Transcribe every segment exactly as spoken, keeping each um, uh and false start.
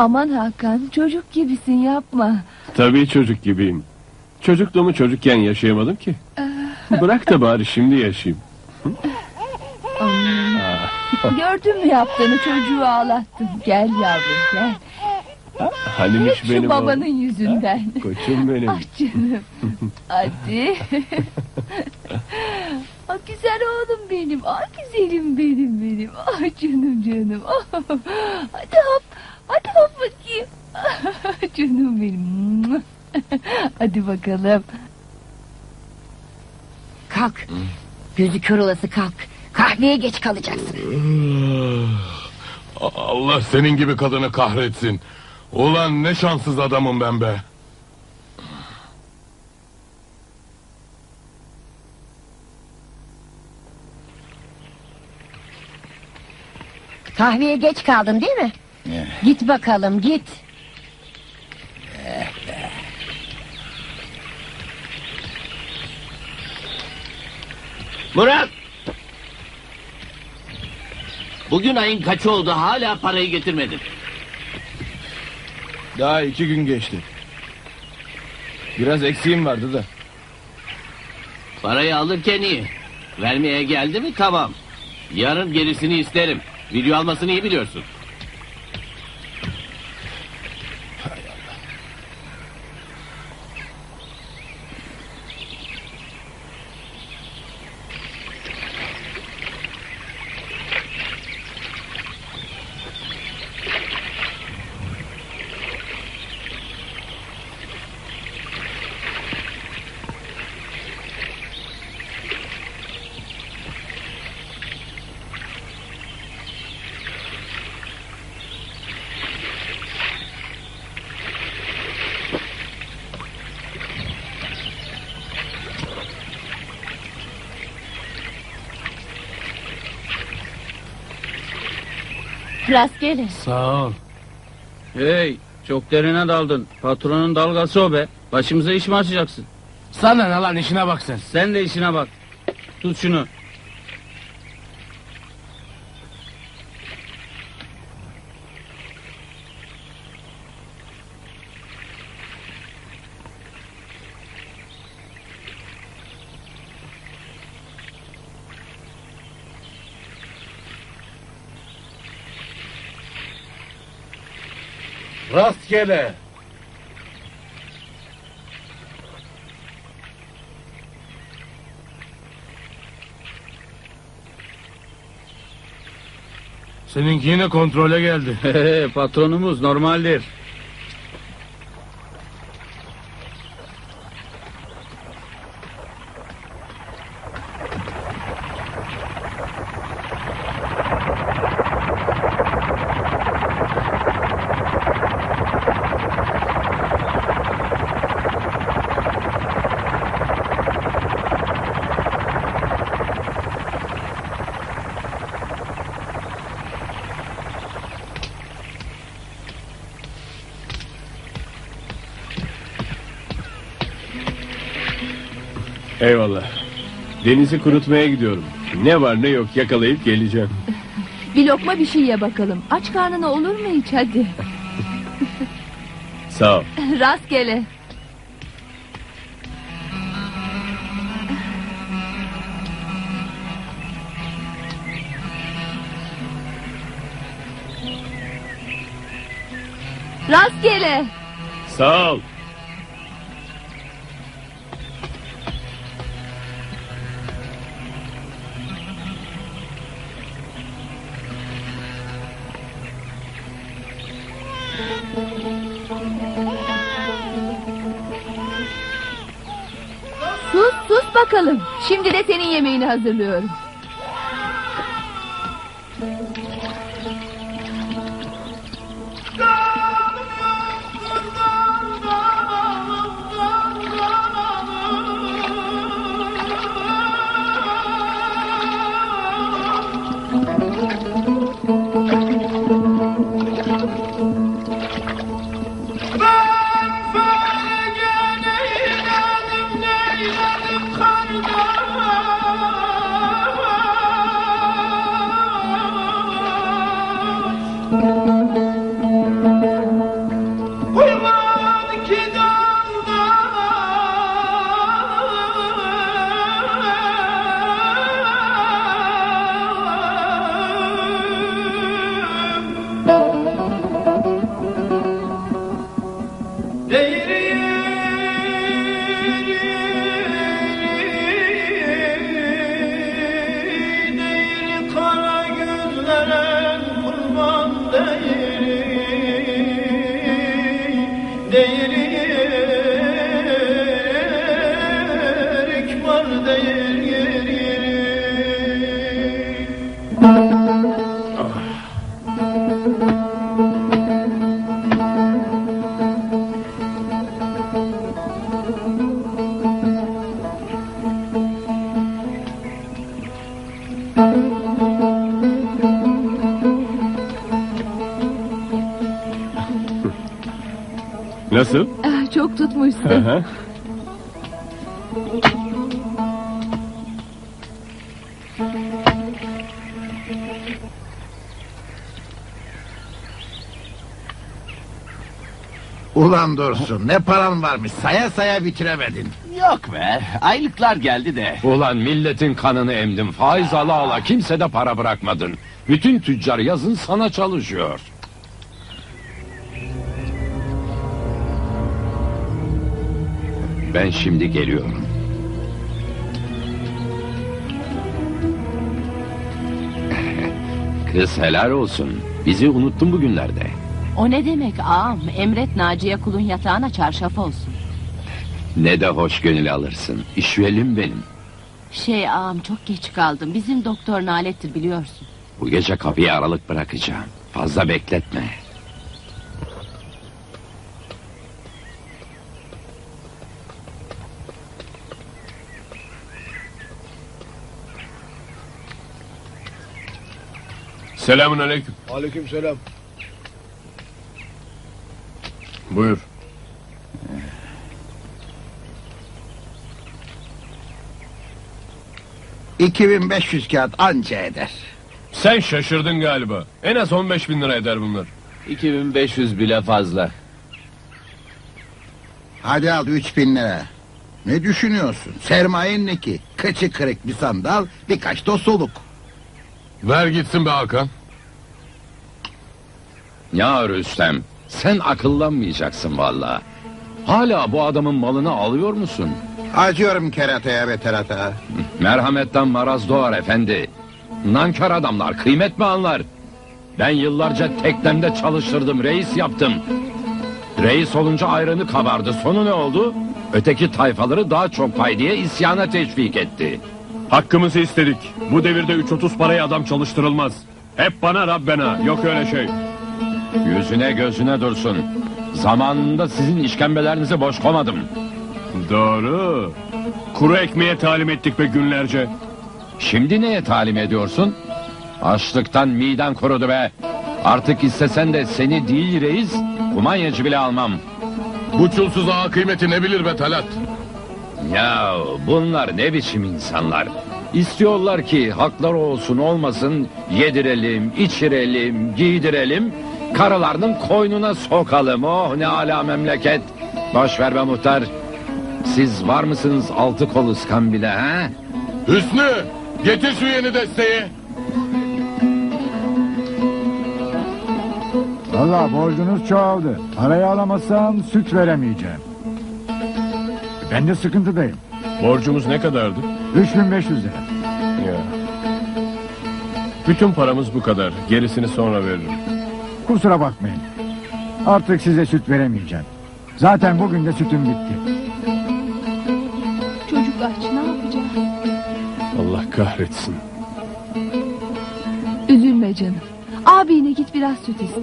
Aman Hakan, çocuk gibisin, yapma. Tabii çocuk gibiyim. Çocukluğumu çocukken yaşayamadım ki. Bırak da bari şimdi yaşayayım. Gördün mü yaptığını, çocuğu ağlattın. Gel yavrum gel. Halimiş şu benim babanın oğlum yüzünden. Ha, koçum benim. Ah canım. Hadi. Ah güzel oğlum benim. Ah güzelim benim benim. Ah canım canım. Ah. Hadi hop. Hadi hop bakayım. Ah, canım benim. Hadi bakalım. Kalk. Gözü kör olası kalk. Kahveye geç kalacaksın. Allah senin gibi kadını kahretsin. Ulan ne şanssız adamım ben be. Kahveye geç kaldım değil mi? Git bakalım git. Murat! Bugün ayın kaçı oldu, hala parayı getirmedin. Daha iki gün geçti. Biraz eksiğim vardı da. Parayı alırken iyi. Vermeye geldi mi tamam. Yarın gerisini isterim. Video almasını iyi biliyorsun. Hay Allah. Rastgele. Sağ ol. Hey, çok derine daldın. Patronun dalgası o be. Başımıza iş mi açacaksın? Sana ne lan, işine bak sen. Sen de işine bak. Tut şunu. Rastgele. Seninki yine kontrole geldi. Patronumuz normaldir. Eyvallah. Denizi kurutmaya gidiyorum. Ne var ne yok yakalayıp geleceğim. Bir lokma bir şey ye bakalım. Aç karnına olur mu hiç, hadi. Sağ ol. Rastgele. Rastgele. Sağ ol. Bakalım. Şimdi de senin yemeğini hazırlıyorum. Nasıl? Çok tutmuşsun. Aha. Ulan Dursun, ne paran varmış, saya saya bitiremedin. Yok be, aylıklar geldi de. Ulan milletin kanını emdin, faiz ala ala kimse de para bırakmadın. Bütün tüccar yazın sana çalışıyor. Ben şimdi geliyorum. Kız helal olsun, bizi unuttun bugünlerde. O ne demek ağam, emret Naciye kulun yatağına çarşaf olsun. Ne de hoş gönül alırsın, işvelim benim. Şey ağam, çok geç kaldım, bizim doktor nalettir biliyorsun. Bu gece kapıyı aralık bırakacağım, fazla bekletme. Selamun aleyküm. Aleyküm selam. Buyur. iki bin beş yüz kağıt anca eder. Sen şaşırdın galiba. En az on beş bin lira eder bunlar. iki bin beş yüz bile fazla. Hadi al üç bin lira. Ne düşünüyorsun? Sermayen ne ki? Kıçı kırık bir sandal, birkaç da soluk. Ver gitsin be Hakan. Ya Rüstem, sen akıllanmayacaksın vallahi. Hala bu adamın malını alıyor musun? Acıyorum kerataya be terata. Merhametten maraz doğar efendi. Nankar adamlar kıymet mi anlar? Ben yıllarca teknemde çalıştırdım, reis yaptım. Reis olunca ayranı kabardı, sonu ne oldu? Öteki tayfaları daha çok pay diye isyana teşvik etti. Hakkımızı istedik. Bu devirde üç otuz paraya adam çalıştırılmaz. Hep bana Rabbena, yok öyle şey. Yüzüne gözüne Dursun. Zamanında sizin işkembelerinize boş komadım. Doğru. Kuru ekmeğe talim ettik be günlerce. Şimdi neye talim ediyorsun? Açlıktan miden kurudu be. Artık istesen de seni değil reis, kumanyacı bile almam. Bu çulsuz ağa kıymeti ne bilir be Talat? Ya bunlar ne biçim insanlar? İstiyorlar ki hakları olsun olmasın yedirelim, içirelim, giydirelim, karılarının koynuna sokalım. Oh ne ala memleket. Boş ver be muhtar. Siz var mısınız altı kol ıskambile ha? Hüsnü, getir şu yeni desteği. Vallahi borcunuz çoğaldı. Parayı alamazsam süt veremeyeceğim. Ben de sıkıntıdayım. Borcumuz ne kadardı? üç bin beş yüz lira. Ya. Bütün paramız bu kadar. Gerisini sonra veririm. Kusura bakmayın. Artık size süt veremeyeceğim. Zaten bugün de sütüm bitti. Çocuk aç, ne yapacak? Allah kahretsin. Üzülme canım. Abine git biraz süt iste.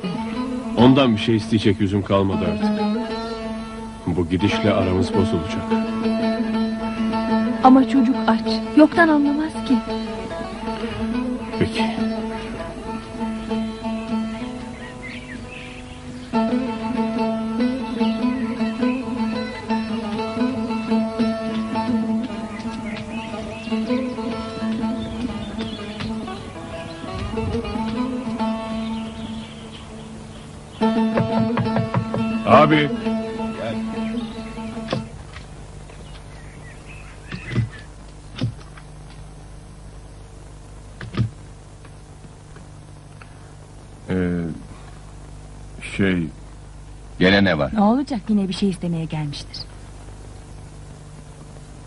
Ondan bir şey isteyecek yüzüm kalmadı artık. Bu gidişle aramız bozulacak. Ama çocuk aç, yoktan anlamaz ki. Peki. Abi. Şey, Gene ne var? Ne olacak, yine bir şey istemeye gelmiştir.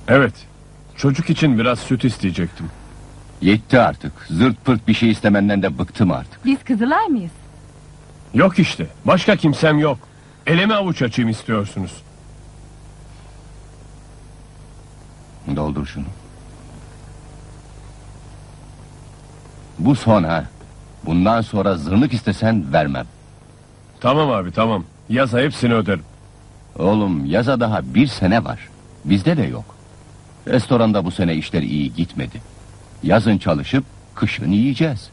Evet, çocuk için biraz süt isteyecektim. Yetti artık, zırt pırt bir şey istemenden de bıktım artık. Biz Kızılay mıyız? Yok işte, başka kimsem yok. Eleme avuç açayım istiyorsunuz. Doldur şunu. Bu son ha. Bundan sonra zırnık istesen vermem. Tamam abi tamam. Yaza hepsini öderim. Oğlum yaza daha bir sene var. Bizde de yok. Restoranda bu sene işler iyi gitmedi. Yazın çalışıp kışın yiyeceğiz.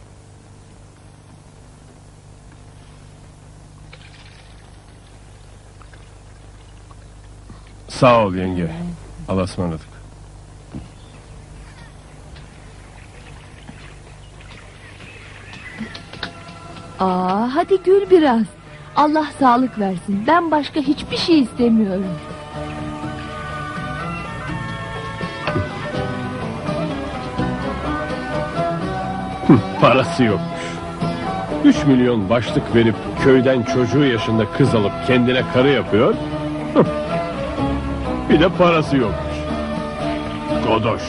Sağ ol yenge. Allah'a ısmarladık. Aa, hadi gül biraz. Allah sağlık versin. Ben başka hiçbir şey istemiyorum. Parası yokmuş. Üç milyon başlık verip köyden çocuğu yaşında kız alıp kendine karı yapıyor. Bir de parası yokmuş. Godoş.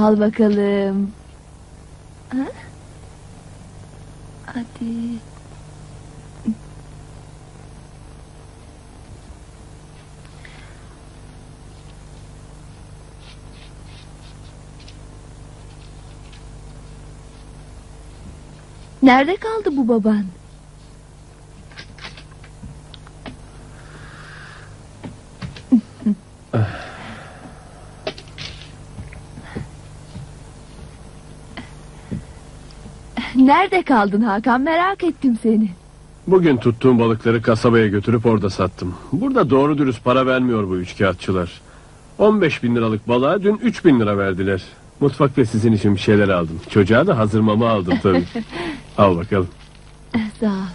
Al bakalım. Ha? Hadi. Nerede kaldı bu baban? Nerede kaldın Hakan? Merak ettim seni. Bugün tuttuğum balıkları kasabaya götürüp orada sattım. Burada doğru dürüst para vermiyor bu üçkağıtçılar. on beş bin liralık balığa dün üç bin lira verdiler. Mutfak ve sizin için bir şeyler aldım. Çocuğa da hazır mama aldım tabii. Al bakalım. Sağ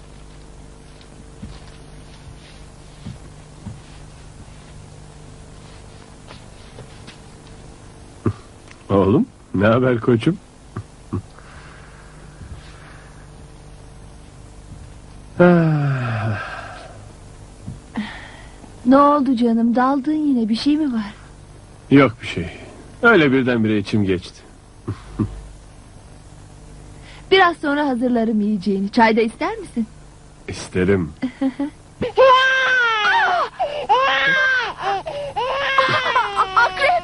ol. Oğlum, ne haber koçum? Ne oldu canım? Daldın yine, bir şey mi var? Yok bir şey. Öyle birdenbire içim geçti. Biraz sonra hazırlarım yiyeceğini. Çay da ister misin? İsterim. Akrep!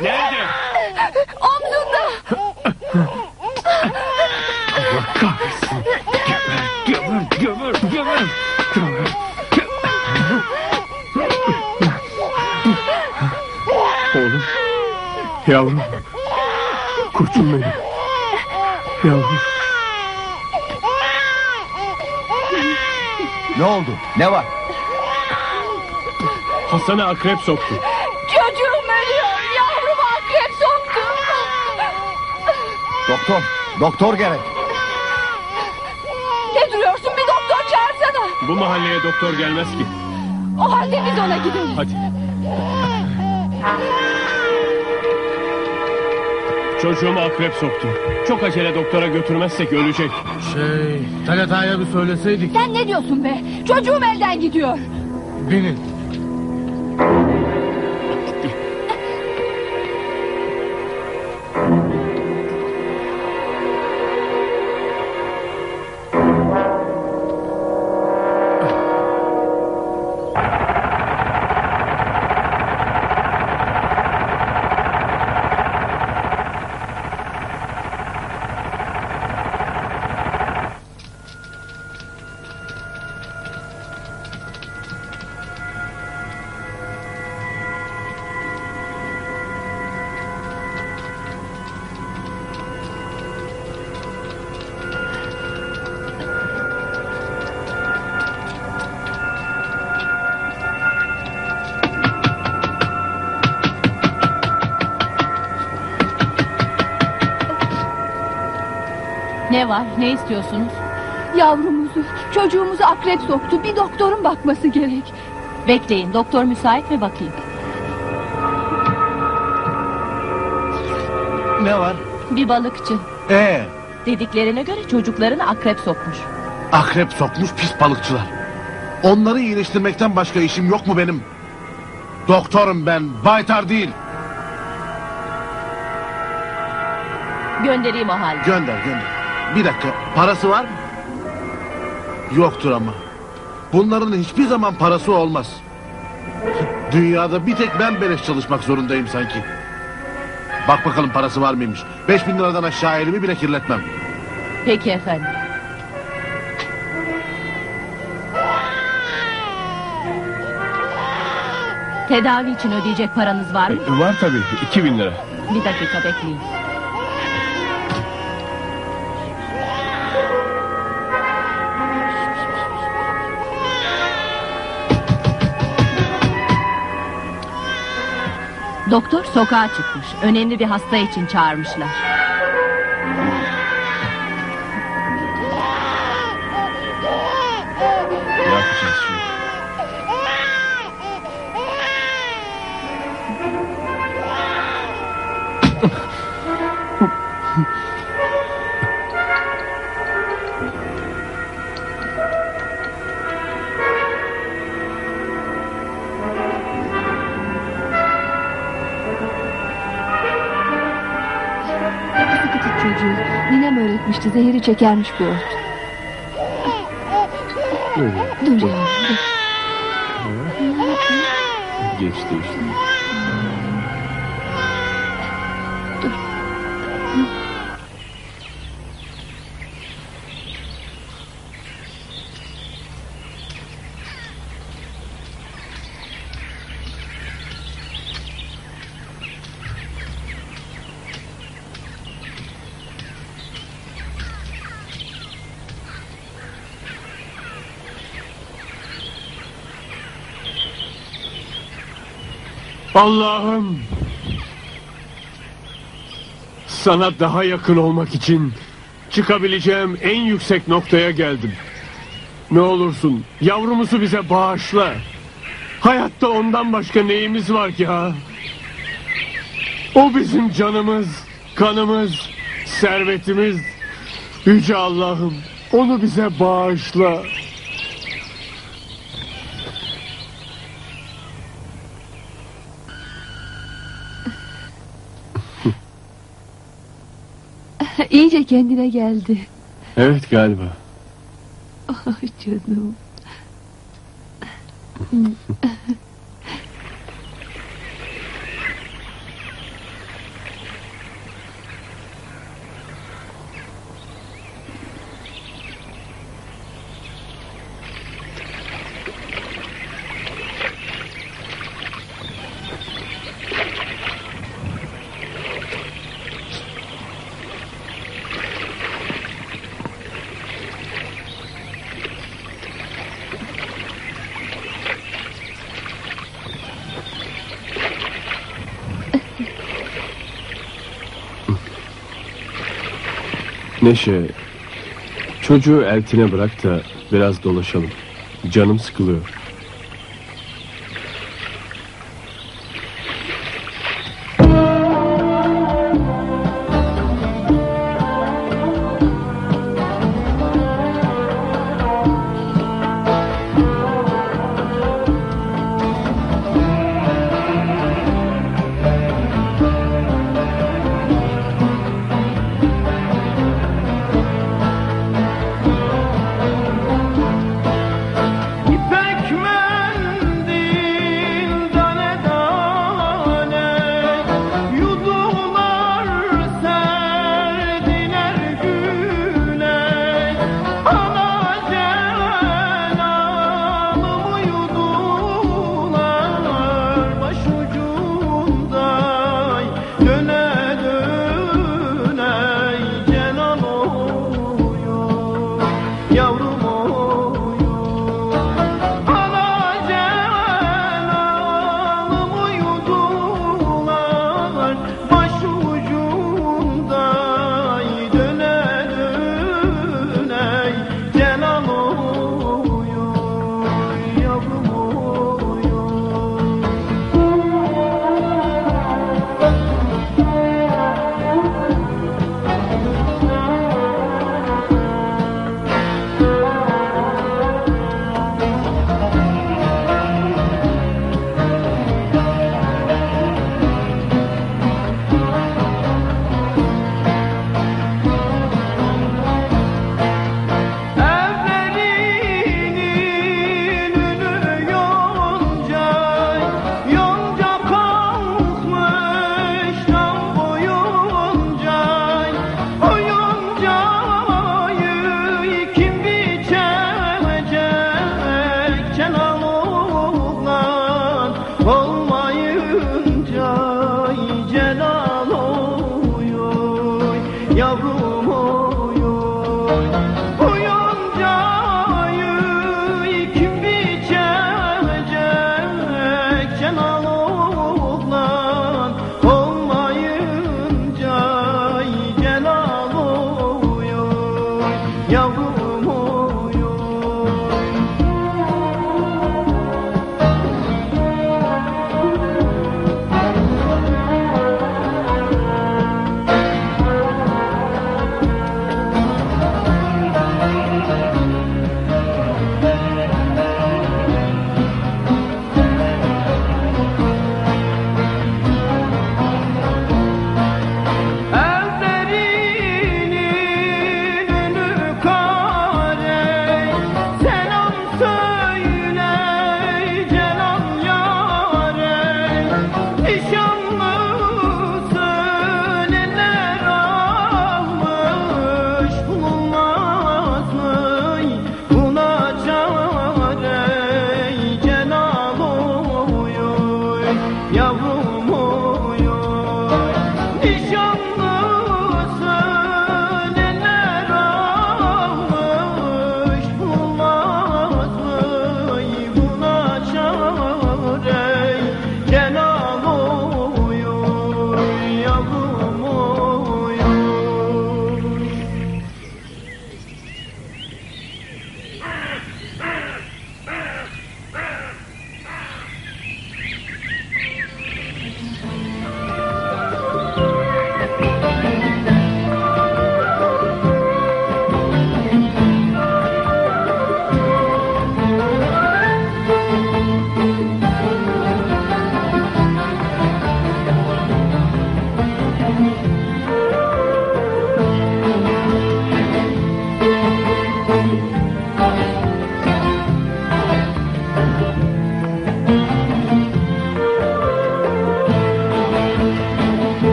Nerede? Omzunda! Allah kahretsin! Gömür, gömür, gömür, gömür! Oğlum, yavrum, koçum benim, yavrum. Ne oldu? Ne var? Hasan'a akrep soktu. Çocuğum ölüyor, yavrum akrep soktu. Doktor, doktor gerek. Ne duruyorsun? Bir doktor çağırsana. Bu mahalleye doktor gelmez ki. O halde biz ona gidelim. Hadi. Çocuğumu akrep soktu. Çok acele doktora götürmezsek ölecek. Şey, Talat ağaya bir söyleseydik. Sen ne diyorsun be? Çocuğum elden gidiyor. Binin. Ne var? Ne istiyorsunuz? Yavrumuzu, çocuğumuzu akrep soktu. Bir doktorun bakması gerek. Bekleyin, doktor müsait mi bakayım? Ne var? Bir balıkçı. Ee? Dediklerine göre çocuklarını akrep sokmuş. Akrep sokmuş pis balıkçılar. Onları iyileştirmekten başka işim yok mu benim? Doktorum ben, baytar değil. Göndereyim o halde. Gönder, gönder. Bir dakika, parası var mı? Yoktur ama. Bunların hiçbir zaman parası olmaz. Dünyada bir tek ben beleş çalışmak zorundayım sanki. Bak bakalım parası var mıymış. Beş bin liradan aşağı elimi bile kirletmem. Peki efendim. Tedavi için ödeyecek paranız var mı? E, var tabii, iki bin lira. Bir dakika bekleyin. Doktor sokağa çıkmış. Önemli bir hasta için çağırmışlar. Ne yapacağız şimdi? çocuğu. Ninem öğretmişti, zehri çekermiş bir ört. Dur yavrum. Geçti işte. Dur. Allah'ım! Sana daha yakın olmak için çıkabileceğim en yüksek noktaya geldim. Ne olursun yavrumuzu bize bağışla. Hayatta ondan başka neyimiz var ki ha? O bizim canımız, kanımız, servetimiz. Yüce Allah'ım onu bize bağışla. İyice kendine geldi. Evet galiba. Ah canım. Neşe, çocuğu eltine bırak da biraz dolaşalım. Canım sıkılıyor.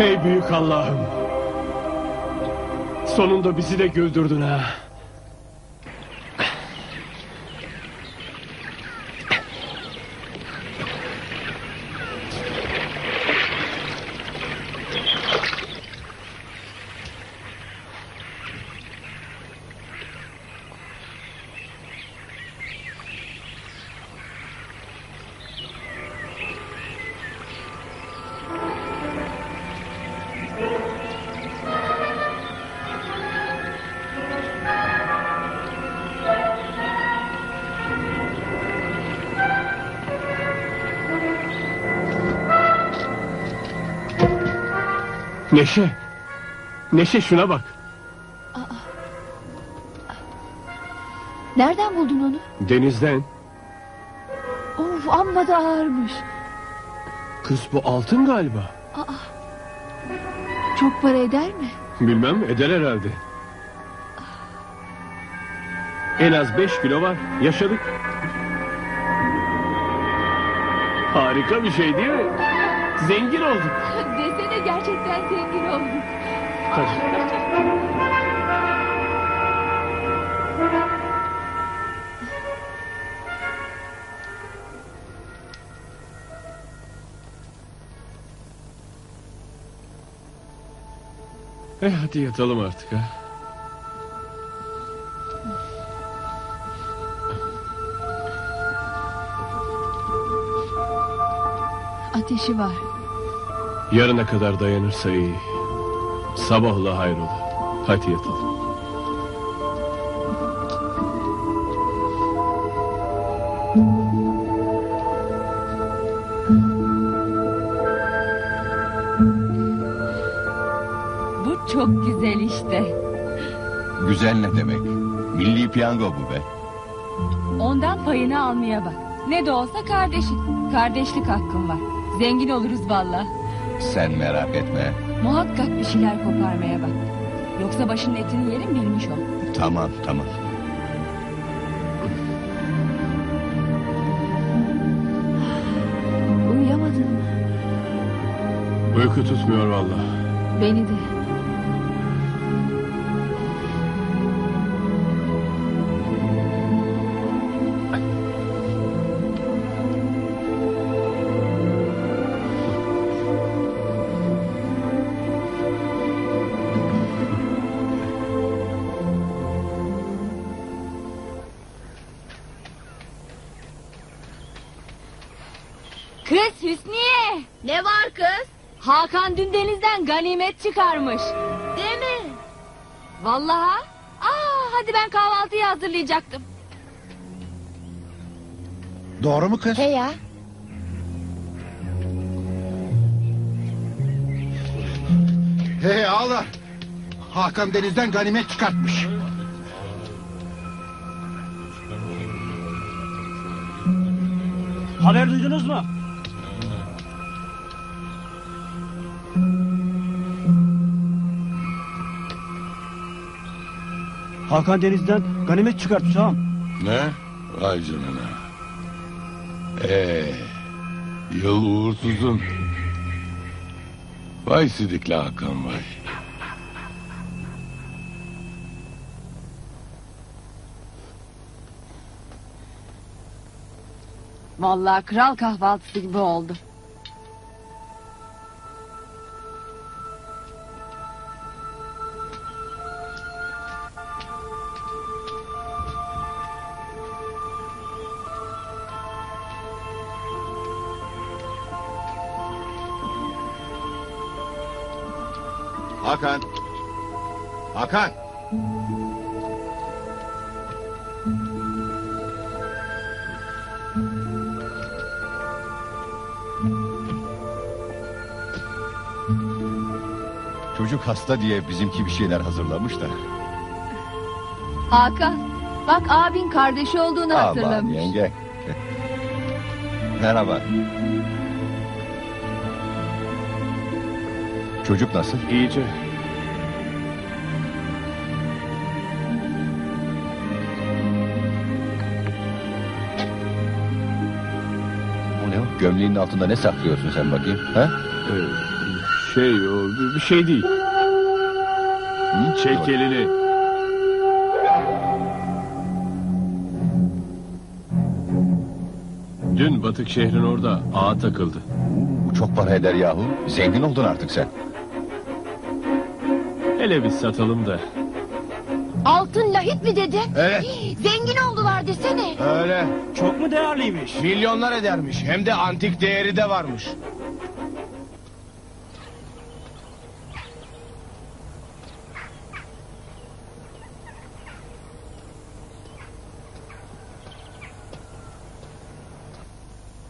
Ey büyük Allah'ım. Sonunda bizi de güldürdün ha. Neşe, Neşe şuna bak. Aa, nereden buldun onu? Denizden. Of, amma da ağırmış. Kız, bu altın galiba. Aa, çok para eder mi? Bilmem, eder herhalde. En az beş kilo var, yaşadık. Harika bir şey değil mi? Zengin olduk. Desene, gerçekten zengin olduk. Tabii. Eh, hadi yatalım artık ha. Ateşi var. Yarına kadar dayanırsa iyi. Sabahla hayrola. Hadi yatalım. Bu çok güzel işte. Güzel ne demek? Milli piyango bu be. Ondan payını almaya bak. Ne de olsa kardeşin. Kardeşlik hakkın var. Zengin oluruz valla. Sen merak etme. Muhakkak bir şeyler koparmaya bak. Yoksa başının etini yerim, bilmiş ol. Tamam tamam. Uyuyamadın mı? Uyku tutmuyor valla. Beni de. Hakan dün denizden ganimet çıkarmış. Değil mi? Vallahi. Aa, hadi ben kahvaltıyı hazırlayacaktım. Doğru mu kız? He ya. He ağla. Hakan denizden ganimet çıkartmış. Haber duydunuz mu? Hakan denizden ganimet çıkartmış ağam. Ne? Vay canına. Eee... Yıl uğursuzun. Vay Siddik'le Hakan vay. Vallahi kral kahvaltısı gibi oldu. Hakan! Hakan! Çocuk hasta diye bizimki bir şeyler hazırlamış da. Hakan! Bak, abin kardeşi olduğunu aman hatırlamış. Aman yenge! Merhaba. Çocuk nasıl? İyice. O ne o? Gömleğinin altında ne saklıyorsun sen bakayım? Ha? Ee, Şey oldu, bir şey değil. Çek elini. Dün Batık şehrin orada ağa takıldı. Bu çok para eder yahu. Zengin oldun artık sen. Hele biz satalım da. Altın lahit mi dedi? Evet. Zengin oldular desene. Öyle. Çok mu değerliymiş? Milyonlar edermiş. Hem de antik değeri de varmış.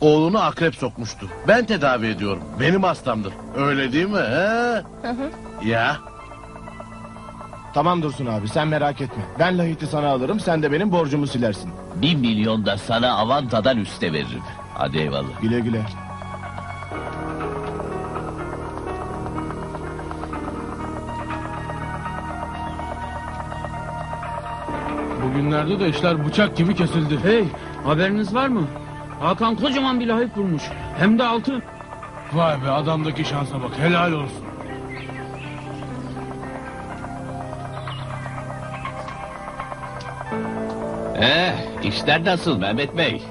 Oğlunu akrep sokmuştu. Ben tedavi ediyorum. Benim hastamdır. Öyle değil mi? He? Hı hı. Ya. Tamam Dursun abi, sen merak etme. Ben lahiti sana alırım, sen de benim borcumu silersin. Bir milyon da sana avantadan üste veririm. Hadi eyvallah. Güle güle. Bugünlerde de işler bıçak gibi kesildi. Hey, haberiniz var mı? Hakan kocaman bir lahit vurmuş. Hem de altı. Vay be, adamdaki şansa bak, helal olsun. Eh, işler nasıl Mehmet Bey?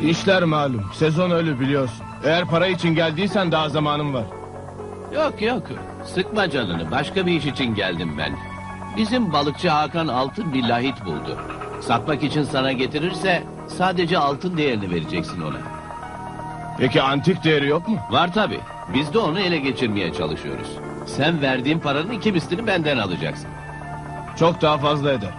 İşler malum, sezon öyle biliyorsun. Eğer para için geldiysen daha zamanım var. Yok yok, sıkma canını, başka bir iş için geldim ben. Bizim balıkçı Hakan altın bir lahit buldu. Satmak için sana getirirse sadece altın değerini vereceksin ona. Peki antik değeri yok mu? Var tabi, biz de onu ele geçirmeye çalışıyoruz. Sen verdiğin paranın iki mislini benden alacaksın. Çok daha fazla eder.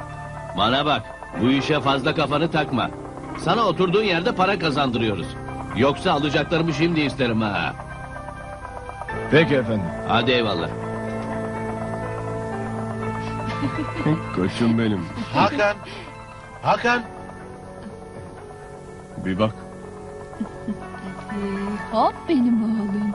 Bana bak, bu işe fazla kafanı takma. Sana oturduğun yerde para kazandırıyoruz. Yoksa alacaklarımı şimdi isterim ha. Peki efendim. Hadi eyvallah. Koçum benim. Hakan! Hakan! Bir bak. Hop benim oğlum.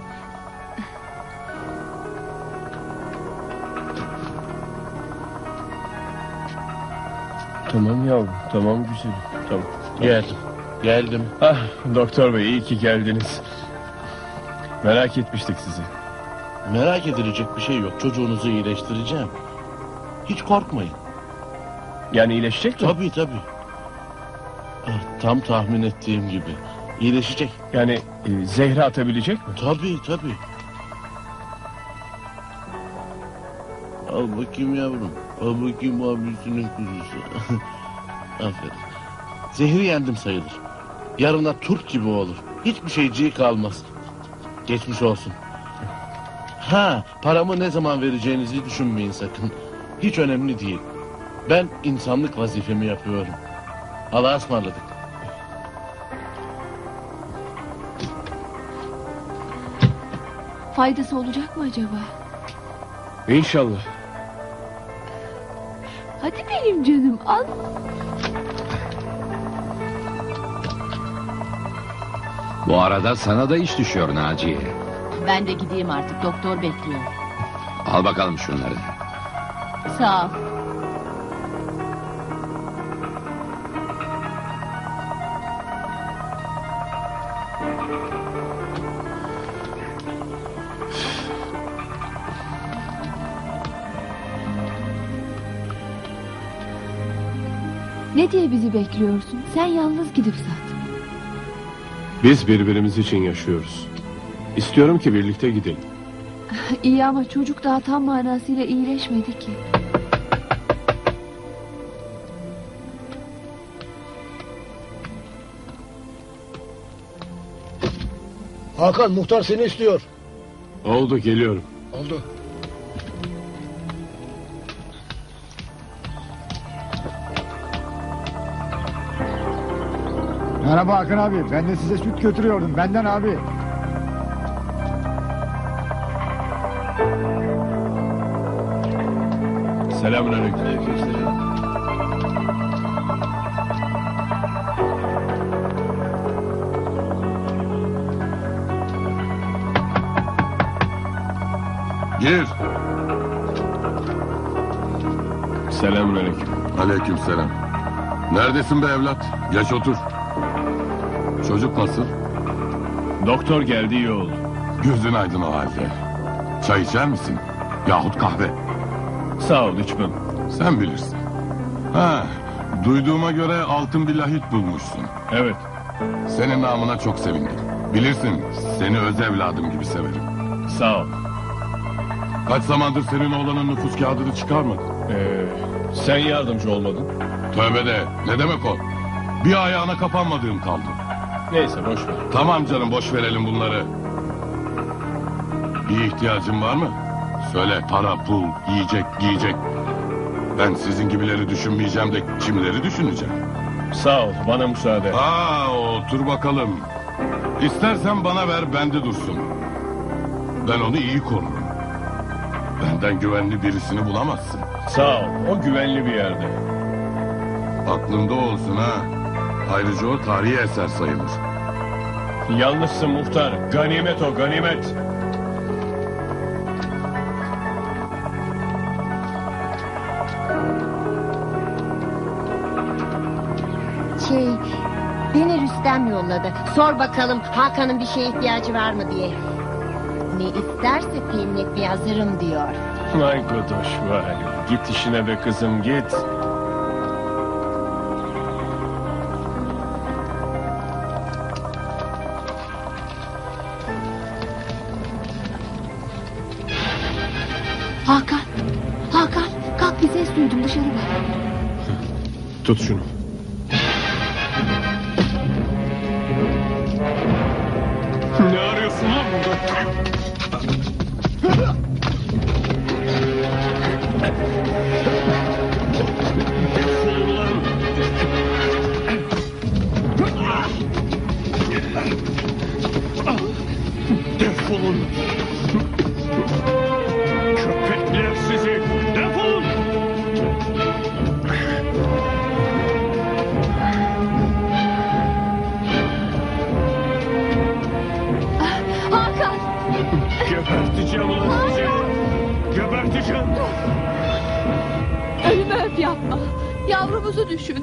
Tamam yavrum, tamam güzelim, tamam, tamam. Geldim, geldim. Ah, doktor bey, iyi ki geldiniz. Merak etmiştik sizi. Merak edilecek bir şey yok, çocuğunuzu iyileştireceğim. Hiç korkmayın. Yani iyileşecek mi? Tabii tabii. Ah, tam tahmin ettiğim gibi. İyileşecek. Yani e, zehri atabilecek mi? Tabii tabii. Al bakayım yavrum. Al bakayım abisinin kuzusu. Aferin. Zehri yendim sayılır. Yarına turp gibi olur. Hiçbir şeyciği kalmaz. Geçmiş olsun. Ha, paramı ne zaman vereceğinizi düşünmeyin sakın. Hiç önemli değil. Ben insanlık vazifemi yapıyorum. Allah'a ısmarladık. Faydası olacak mı acaba? İnşallah. Hadi benim canım, al. Bu arada sana da iş düşüyor Naciye. Ben de gideyim artık, doktor bekliyor. Al bakalım şunları. Sağ ol. Ne diye bizi bekliyorsun? Sen yalnız gidip sat. Biz birbirimiz için yaşıyoruz. İstiyorum ki birlikte gidelim. İyi ama çocuk daha tam manasıyla iyileşmedi ki. Hakan, muhtar seni istiyor. Oldu, geliyorum. Oldu. Merhaba Akın abi, ben de size süt götürüyordum, benden abi. Selamünaleyküm. Aleykümselam. Gir. Selamünaleyküm. Aleykümselam. Neredesin be evlat? Geç otur. Çocuk nasıl? Doktor geldi, iyi oldu. Gözün aydın o halde. Çay içer misin? Yahut kahve. Sağ ol, içmem. Sen bilirsin. Ha, duyduğuma göre altın bir lahit bulmuşsun. Evet. Senin namına çok sevindim. Bilirsin, seni öz evladım gibi severim. Sağ ol. Kaç zamandır senin oğlanın nüfus kağıdını çıkarmadın? Ee, sen yardımcı olmadın. Tövbe de, ne demek o? Bir ayağına kapanmadığım kaldı. Neyse, boş ver. Tamam canım, boş verelim bunları. Bir ihtiyacın var mı? Söyle, para, pul, yiyecek, giyecek. Ben sizin gibileri düşünmeyeceğim de kimleri düşüneceğim? Sağ ol, bana müsaade. Aa, otur bakalım. İstersen bana ver, bende dursun. Ben onu iyi korurum. Benden güvenli birisini bulamazsın. Sağ ol, o güvenli bir yerde. Aklında olsun ha. Ayrıca o tarihi eser sayılır. Yanlışsın muhtar, ganimet o, ganimet. Şey, beni Rüstem yolladı. Sor bakalım Hakan'ın bir şeye ihtiyacı var mı diye. Ne isterse temin etmeye hazırım diyor. Vay godoş vay. Git işine be kızım, git. Hakan, Hakan kalk, bir ses duydum, dışarı bak. Tut şunu. Ne arıyorsun lan burada? Defolun. Köpekler sizi. Defolun. Geberteceğim ulan sizi. Geberteceğim. Ölümü öp yapma. Yavrumuzu düşün.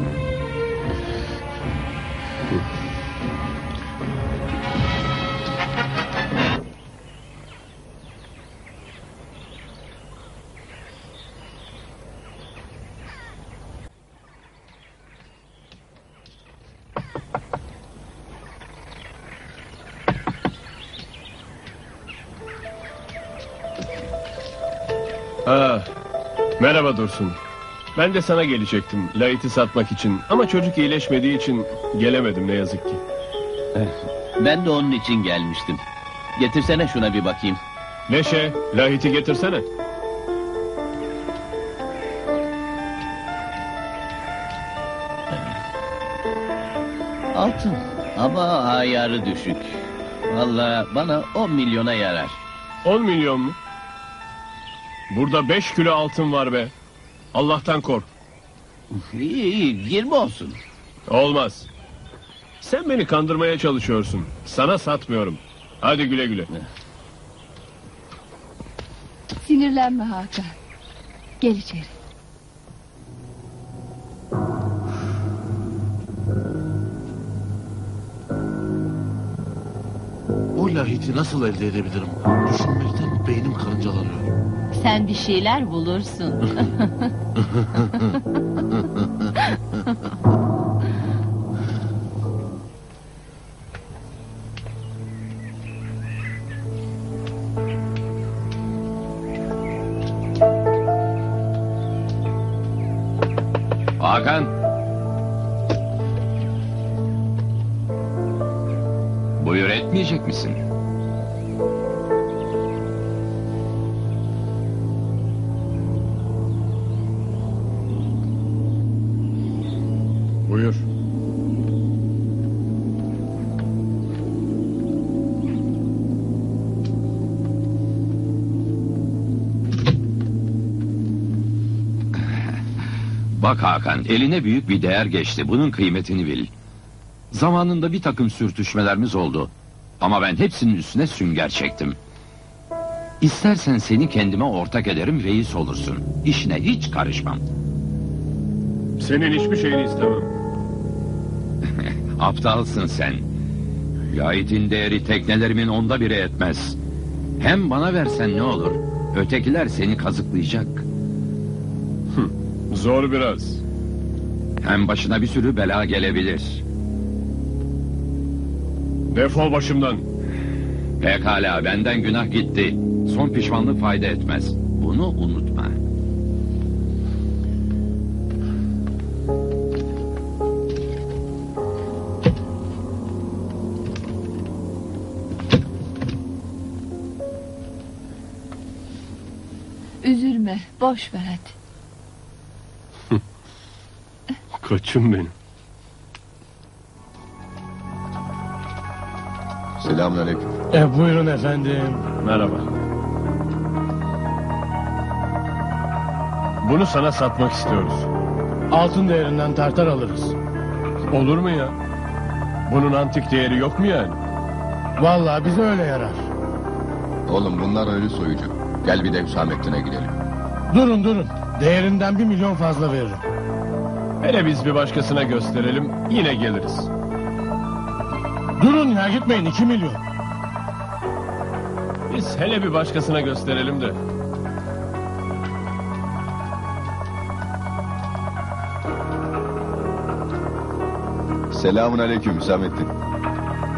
Ha, merhaba Dursun. Ben de sana gelecektim lahiti satmak için. Ama çocuk iyileşmediği için gelemedim ne yazık ki. Ben de onun için gelmiştim. Getirsene şuna bir bakayım. Neşe, lahiti getirsene. Altın ama ayarı düşük. Vallahi bana on milyona yarar. on milyon mu? Burada beş kilo altın var be. Allah'tan kork. İyi iyi, yirmi olsun. Olmaz. Sen beni kandırmaya çalışıyorsun. Sana satmıyorum. Hadi güle güle. Sinirlenme Hakan. Gel içeri. O lahiti nasıl elde edebilirim? Düşünmekten beynim karıncalanıyor. Sen bir şeyler bulursun. Hakan. Buyur etmeyecek misin? Buyur. Bak Hakan, eline büyük bir değer geçti. Bunun kıymetini bil. Zamanında bir takım sürtüşmelerimiz oldu. Ama ben hepsinin üstüne sünger çektim. İstersen seni kendime ortak ederim, reis olursun. İşine hiç karışmam. Senin hiçbir şeyini istemem. Aptalsın sen. Lahitin değeri teknelerimin onda biri etmez. Hem bana versen ne olur? Ötekiler seni kazıklayacak. Zor biraz. Hem başına bir sürü bela gelebilir. Defol başımdan. Pekala, benden günah gitti. Son pişmanlık fayda etmez. Bunu unutma. Üzülme, boş ver hadi. Koçum benim. Selamünaleyküm. E, buyurun efendim. Merhaba. Bunu sana satmak istiyoruz. Altın değerinden tartar alırız. Olur mu ya? Bunun antik değeri yok mu yani? Vallahi bize öyle yarar. Oğlum bunlar öyle soyucu. Gel bir de Hüsamettin'e gidelim. Durun durun. Değerinden bir milyon fazla veririm. Hele biz bir başkasına gösterelim. Yine geliriz. Durun ya, gitmeyin, iki milyon. Biz hele bir başkasına gösterelim de. Selamun aleyküm Hüsamettin.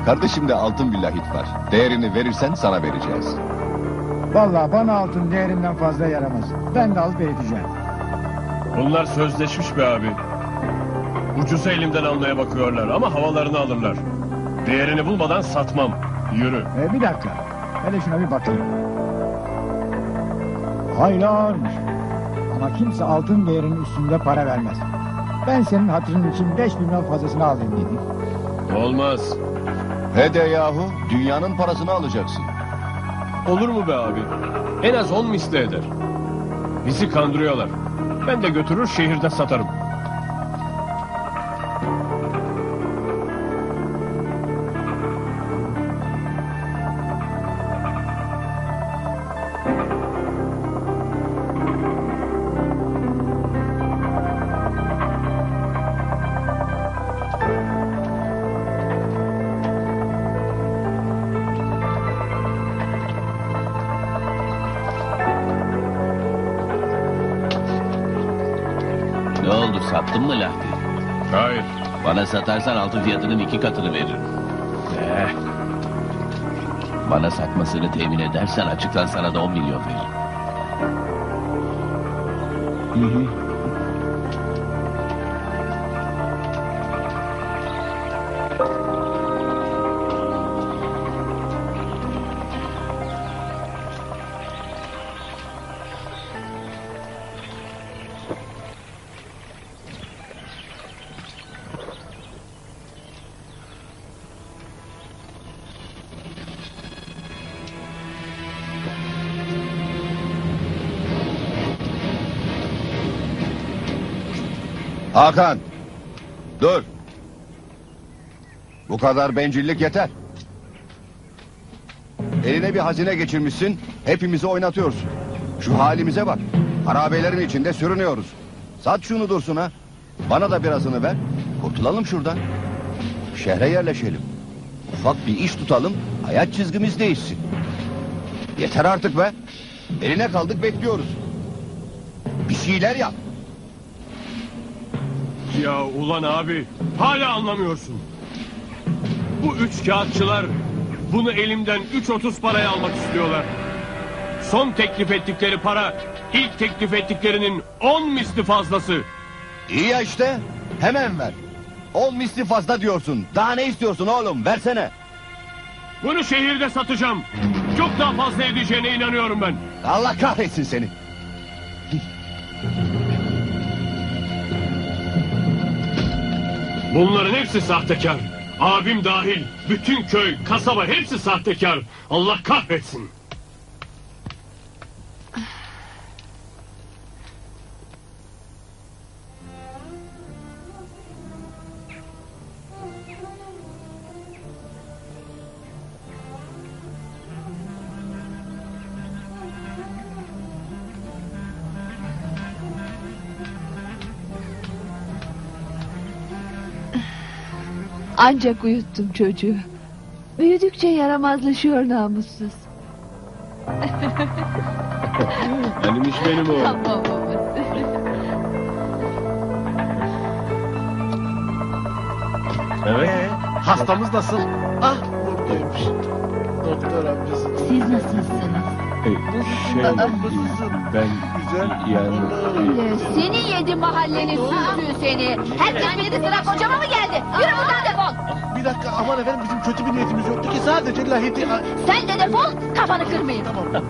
Kardeşimde altın bir lahit var. Değerini verirsen sana vereceğiz. Vallahi bana altın değerinden fazla yaramaz. Ben de alıp vereceğim. Bunlar sözleşmiş be abi. Ucuza elimden almaya bakıyorlar ama havalarını alırlar. Değerini bulmadan satmam. Yürü. E, bir dakika. Hele şuna bir bakayım. Haylarmış. Ama kimse altın değerinin üstünde para vermez. Ben senin hatırın için beş milyon fazlasını alayım dedim. Olmaz. He de yahu, dünyanın parasını alacaksın. Olur mu be abi? En az on misli eder. Bizi kandırıyorlar. Ben de götürür şehirde satarım. Satarsan altın fiyatının iki katını veririm. Eh. Bana satmasını temin edersen açıktan sana da on milyon veririm. Hı hı. Hakan, dur. Bu kadar bencillik yeter. Eline bir hazine geçirmişsin, hepimizi oynatıyorsun. Şu halimize bak, harabelerin içinde sürünüyoruz. Sat şunu Dursun ha, bana da birazını ver, kurtulalım şuradan. Şehre yerleşelim, ufak bir iş tutalım, hayat çizgimiz değişsin. Yeter artık be, eline kaldık bekliyoruz. Bir şeyler yap. Ya ulan abi, hala anlamıyorsun. Bu üç kağıtçılar bunu elimden üç otuz paraya almak istiyorlar. Son teklif ettikleri para ilk teklif ettiklerinin on misli fazlası. İyi ya işte, hemen ver. On misli fazla diyorsun, daha ne istiyorsun oğlum, versene. Bunu şehirde satacağım. Çok daha fazla edeceğine inanıyorum ben. Allah kahretsin seni. Bunların hepsi sahtekar. Abim dahil bütün köy, kasaba hepsi sahtekar. Allah kahretsin. Ancak uyuttum çocuğu. Büyüdükçe yaramazlaşıyor namussuz. Benim iş benim o. Tamam babası. Evet. Ee, hastamız nasıl? Ah, buradaymış. Doktor amcası. Siz nasılsınız? Şey, ben güzel yani... Seni yedi mahallenin sürdüğü seni. Herkes bildi, sıra kocama mı geldi? Yürü buradan defol. Bir dakika, aman efendim, bizim kötü bir niyetimiz yoktu ki, sadece lahiti... Sen de defol, kafanı kırmayın. Tamam.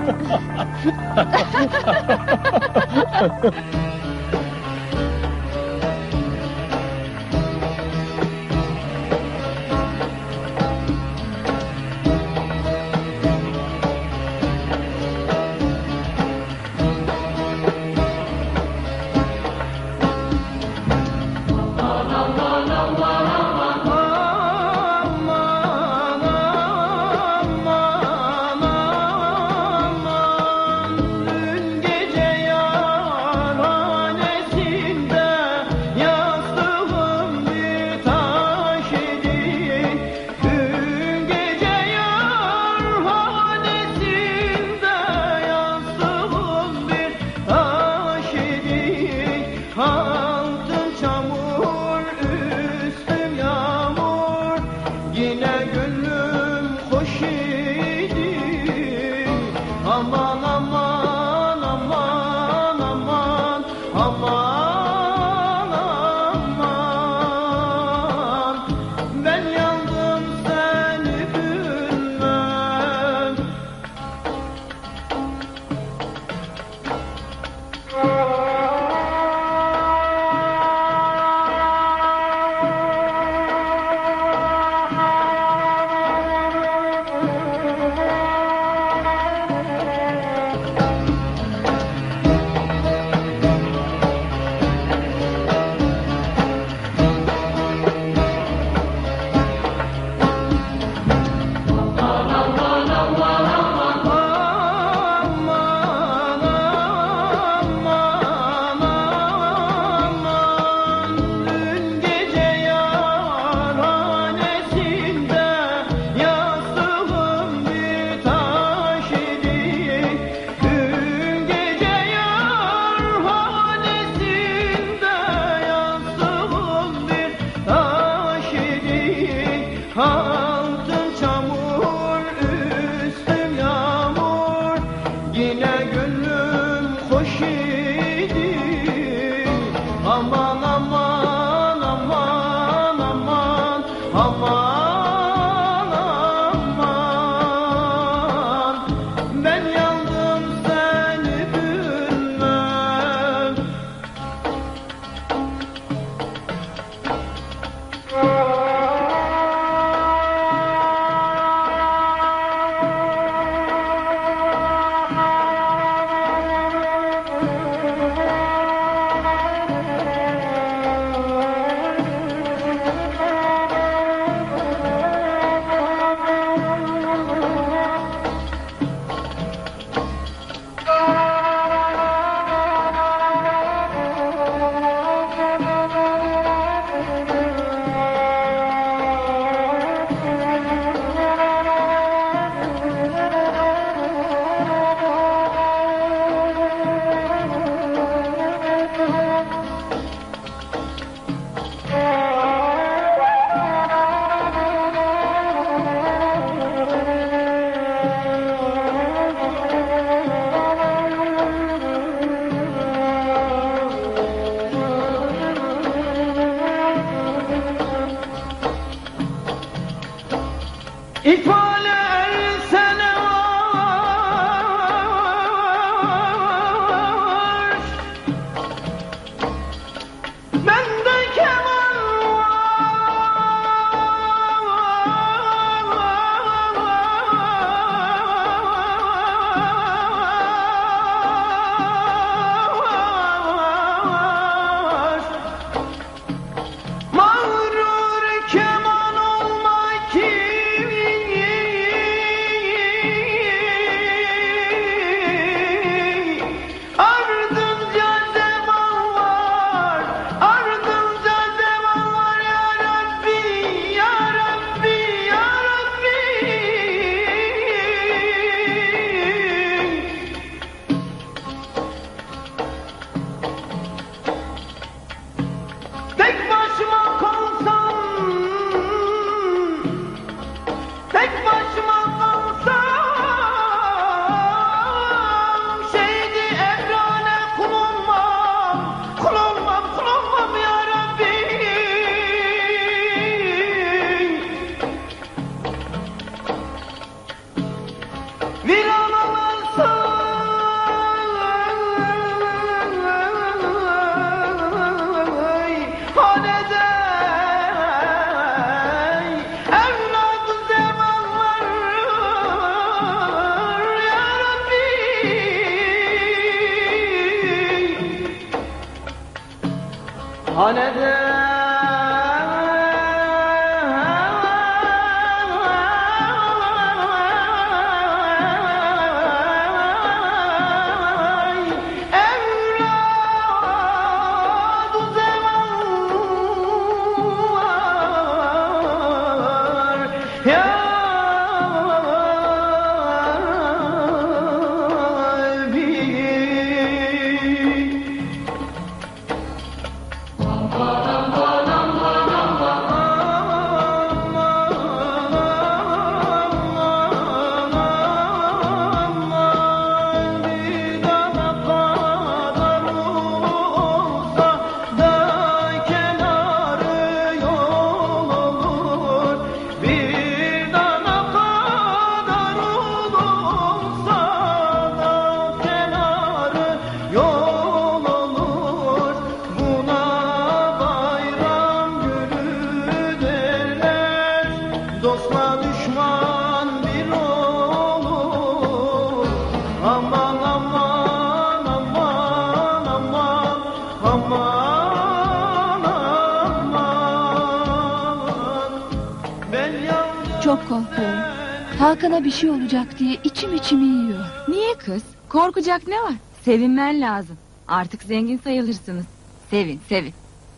Hakan'a bir şey olacak diye içim içimi yiyor. Niye kız? Korkacak ne var? Sevinmen lazım. Artık zengin sayılırsınız. Sevin, sevin.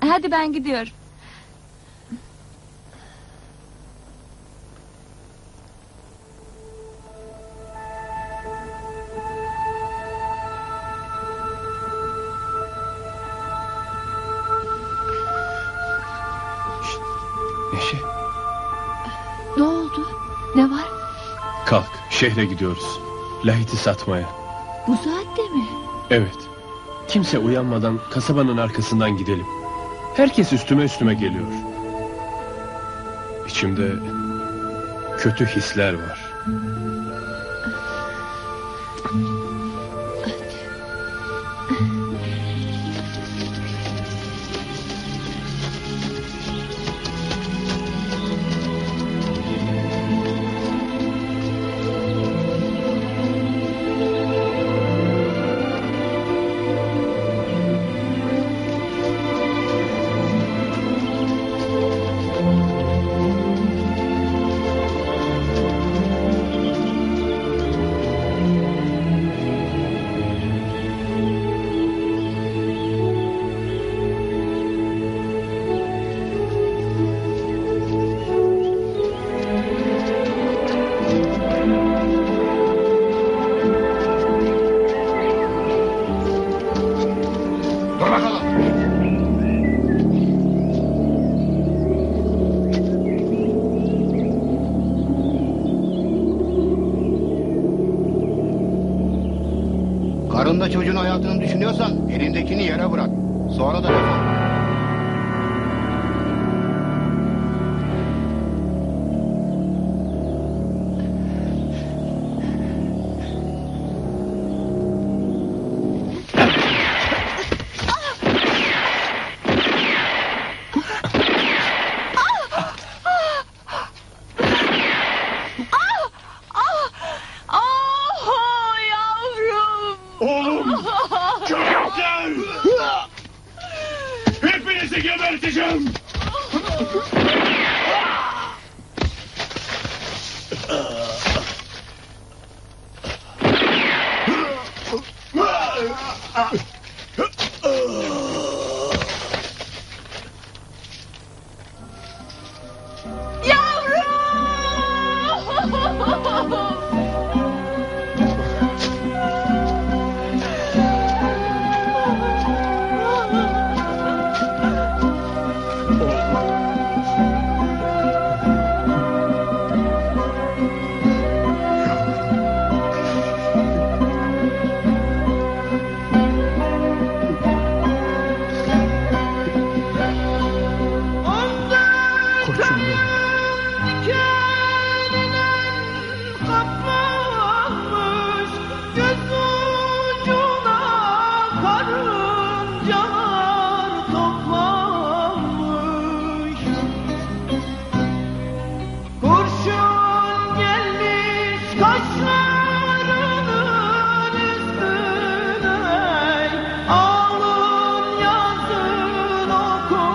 Hadi ben gidiyorum. Şehre gidiyoruz. Lahiti satmaya. Bu saatte mi? Evet. Kimse uyanmadan kasabanın arkasından gidelim. Herkes üstüme üstüme geliyor. İçimde kötü hisler var. Alın yazın o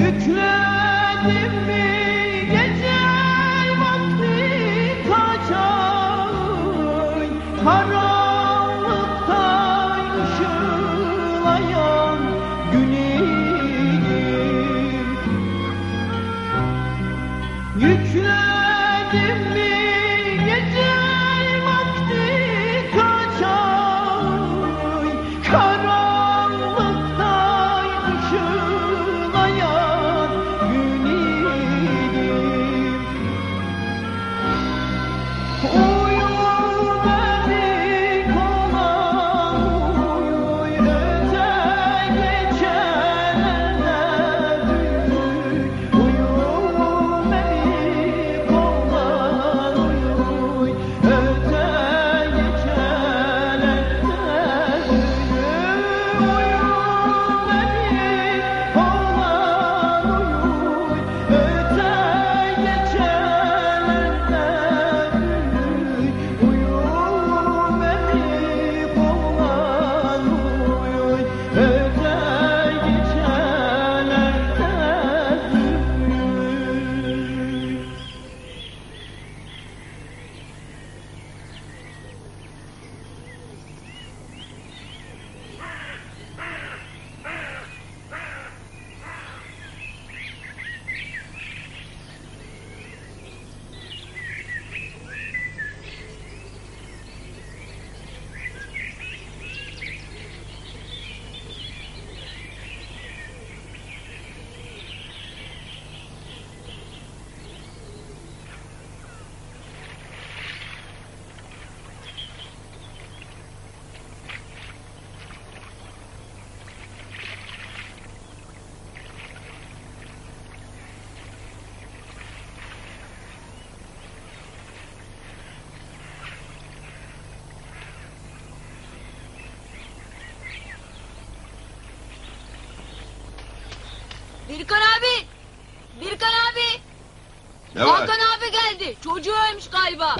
Yüklendim mi gece vakti kaçan karanlıkta ışılayan güneyim? Yüklendim mi gece vakti kaçan karanlıkta Birkan abi! Birkan abi! Ne var? Hakan abi geldi. Çocuğu ölmüş galiba.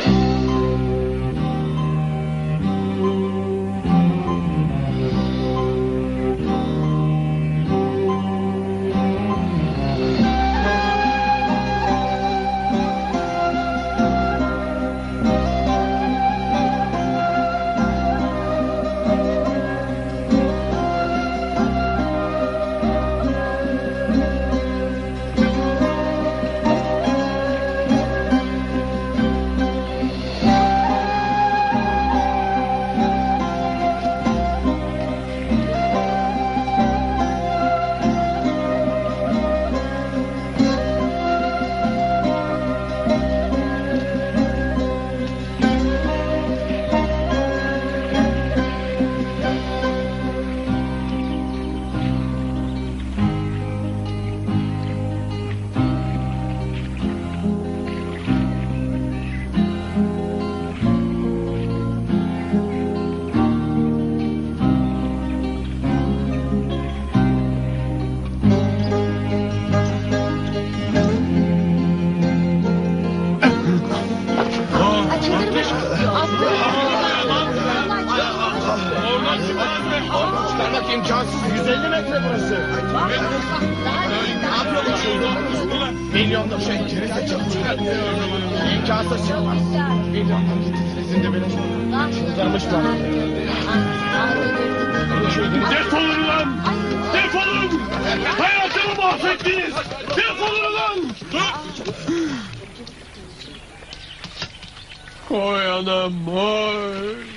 Oy anam, oy!